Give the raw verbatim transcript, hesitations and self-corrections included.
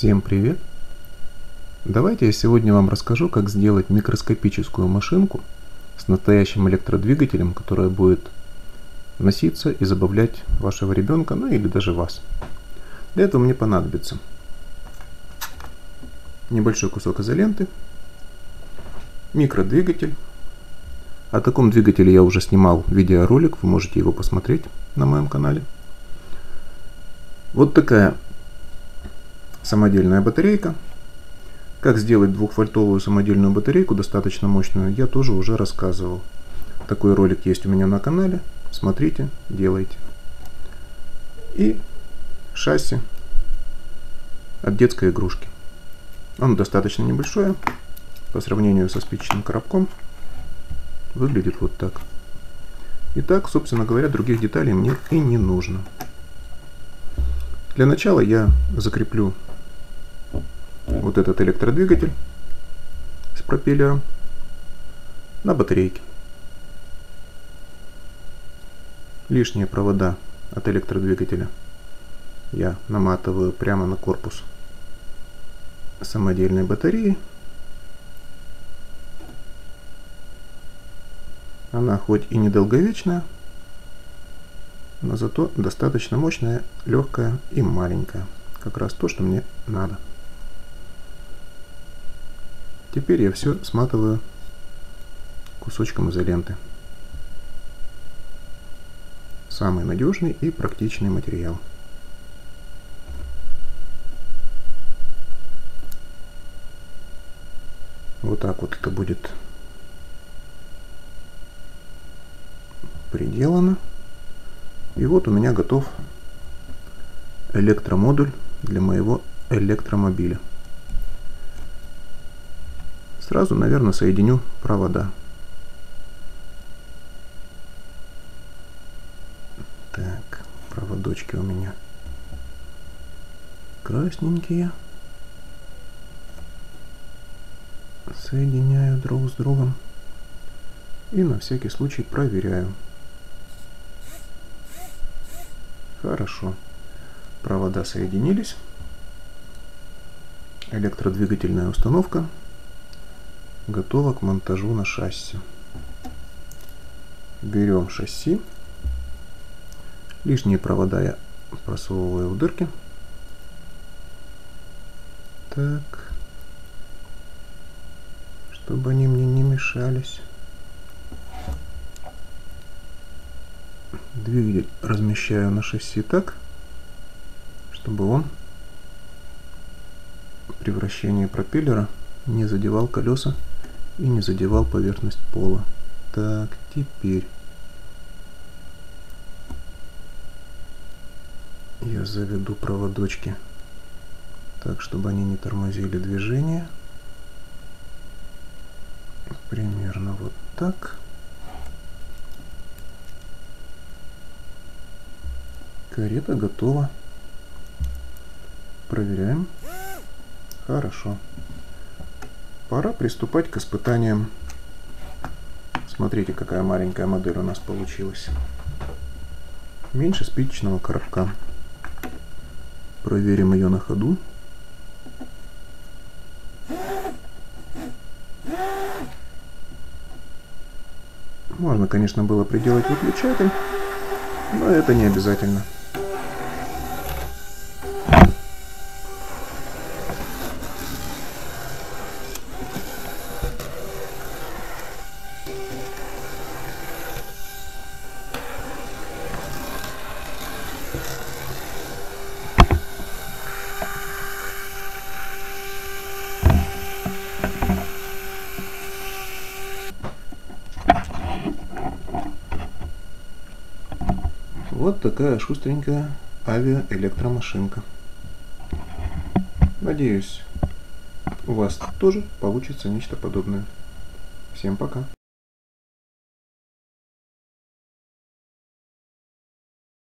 Всем привет! Давайте я сегодня вам расскажу, как сделать микроскопическую машинку с настоящим электродвигателем, которая будет носиться и забавлять вашего ребенка, ну или даже вас. Для этого мне понадобится небольшой кусок изоленты, микродвигатель. О таком двигателе я уже снимал видеоролик, вы можете его посмотреть на моем канале. Вот такая самодельная батарейка. Как сделать двухвольтовую самодельную батарейку, достаточно мощную, я тоже уже рассказывал. Такой ролик есть у меня на канале. Смотрите, делайте. И шасси от детской игрушки. Оно достаточно небольшое. По сравнению со спичечным коробком выглядит вот так. И так, собственно говоря, других деталей мне и не нужно. Для начала я закреплю вот этот электродвигатель с пропеллером на батарейке. Лишние провода от электродвигателя я наматываю прямо на корпус самодельной батареи. Она хоть и недолговечная, но зато достаточно мощная, легкая и маленькая. Как раз то, что мне надо. Теперь я все сматываю кусочком изоленты. Самый надежный и практичный материал. Вот так вот это будет приделано. И вот у меня готов электромодуль для моего электромобиля. Сразу, наверное, соединю провода. Так, проводочки у меня красненькие. Соединяю друг с другом. И на всякий случай проверяю. Хорошо. Провода соединились. Электродвигательная установка готова к монтажу на шасси. Берем шасси. Лишние провода я просовываю в дырки. Так. Чтобы они мне не мешались. Двигатель размещаю на шасси так, чтобы он при вращении пропеллера не задевал колеса и не задевал поверхность пола. Так, теперь я заведу проводочки так, чтобы они не тормозили движение. Примерно вот так. Карета готова. Проверяем. Хорошо. Пора приступать к испытаниям. Смотрите, какая маленькая модель у нас получилась. Меньше спичечного коробка. Проверим ее на ходу. Можно, конечно, было приделать выключатель, но это не обязательно. Вот такая шустренькая авиаэлектромашинка. Надеюсь, у вас тоже получится нечто подобное. Всем пока!